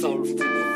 soulful.